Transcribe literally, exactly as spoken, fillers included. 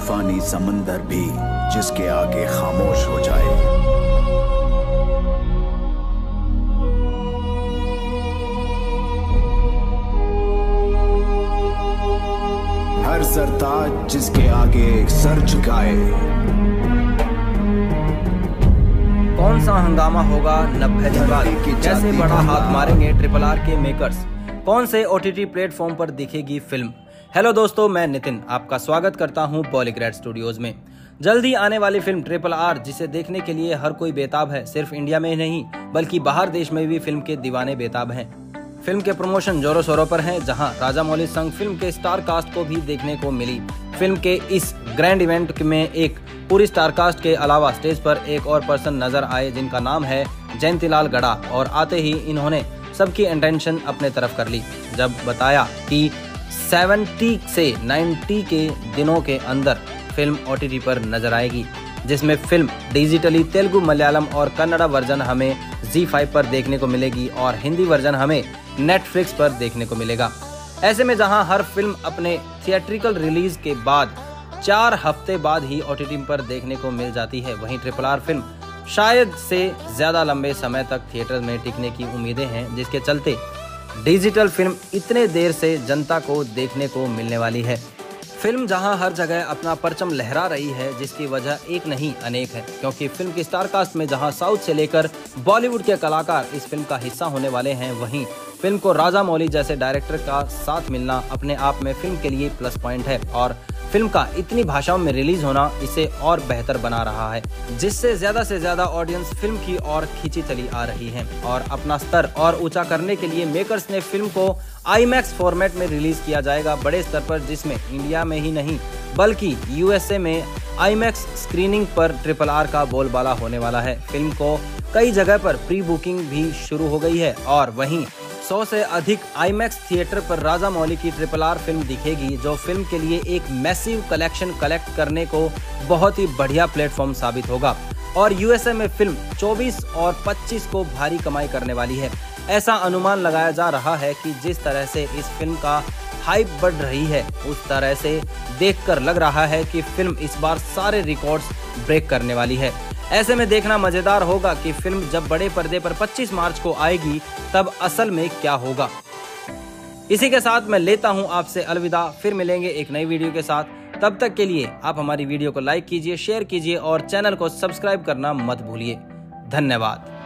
तूफानी समंदर भी जिसके आगे खामोश हो जाए। हर सरताज जिसके आगे सर झुकाए। कौन सा हंगामा होगा नब्बे दिन बाद, जैसे बड़ा हाथ मारेंगे ट्रिपल आर के मेकर्स, कौन से ओटीटी प्लेटफॉर्म पर दिखेगी फिल्म। हेलो दोस्तों, मैं नितिन आपका स्वागत करता हूं बॉलीग्रैड स्टूडियोज में। जल्दी आने वाली फिल्म ट्रिपल आर, जिसे देखने के लिए हर कोई बेताब है, सिर्फ इंडिया में नहीं बल्कि बाहर देश में भी फिल्म के दीवाने बेताब हैं। फिल्म के प्रमोशन जोरों शोरों पर हैं, जहां राजामौली संग फिल्म के स्टार कास्ट को भी देखने को मिली। फिल्म के इस ग्रैंड इवेंट में एक पूरी स्टार कास्ट के अलावा स्टेज पर एक और पर्सन नजर आए, जिनका नाम है जयंतीलाल गढ़ा, और आते ही इन्होंने सबकी अटेंशन अपने तरफ कर ली जब बताया कि सत्तर से नब्बे के दिनों के अंदर फिल्म ओटीटी पर नजर आएगी, जिसमें फिल्म डिजिटली तेलुगु, मलयालम और कन्नड़ा वर्जन हमें ज़ी फाइव पर देखने को मिलेगी और हिंदी वर्जन हमें नेटफ्लिक्स पर देखने को मिलेगा। ऐसे में जहां हर फिल्म अपने थिएट्रिकल रिलीज के बाद चार हफ्ते बाद ही ओटीटी पर देखने को मिल जाती है, वहीं ट्रिपल आर फिल्म शायद से ज्यादा लंबे समय तक थिएटर में टिकने की उम्मीदें हैं, जिसके चलते डिजिटल फिल्म इतने देर से जनता को देखने को मिलने वाली है। फिल्म जहां हर जगह अपना परचम लहरा रही है, जिसकी वजह एक नहीं अनेक है, क्योंकि फिल्म की स्टार कास्ट में जहां साउथ से लेकर बॉलीवुड के कलाकार इस फिल्म का हिस्सा होने वाले हैं, वहीं फिल्म को राजामौली जैसे डायरेक्टर का साथ मिलना अपने आप में फिल्म के लिए प्लस पॉइंट है, और फिल्म का इतनी भाषाओं में रिलीज होना इसे और बेहतर बना रहा है, जिससे ज्यादा से ज्यादा ऑडियंस फिल्म की ओर खींची चली आ रही है। और अपना स्तर और ऊंचा करने के लिए मेकर्स ने फिल्म को आईमैक्स फॉर्मेट में रिलीज किया जाएगा बड़े स्तर पर, जिसमें इंडिया में ही नहीं बल्कि यूएसए में आईमैक्स स्क्रीनिंग पर ट्रिपल आर का बोलबाला होने वाला है। फिल्म को कई जगह पर प्री बुकिंग भी शुरू हो गई है और वहीं सौ से अधिक आईमैक्स थिएटर पर राजामौली की ट्रिपल आर फिल्म दिखेगी, जो फिल्म के लिए एक मैसिव कलेक्शन कलेक्ट करने को बहुत ही बढ़िया प्लेटफॉर्म साबित होगा। और यूएसए में फिल्म चौबीस और पच्चीस को भारी कमाई करने वाली है। ऐसा अनुमान लगाया जा रहा है कि जिस तरह से इस फिल्म का हाइप बढ़ रही है, उस तरह से देखकर लग रहा है कि फिल्म इस बार सारे रिकॉर्ड्स ब्रेक करने वाली है। ऐसे में देखना मजेदार होगा कि फिल्म जब बड़े पर्दे पर पच्चीस मार्च को आएगी तब असल में क्या होगा। इसी के साथ मैं लेता हूं आपसे अलविदा, फिर मिलेंगे एक नई वीडियो के साथ। तब तक के लिए आप हमारी वीडियो को लाइक कीजिए, शेयर कीजिए और चैनल को सब्सक्राइब करना मत भूलिए। धन्यवाद।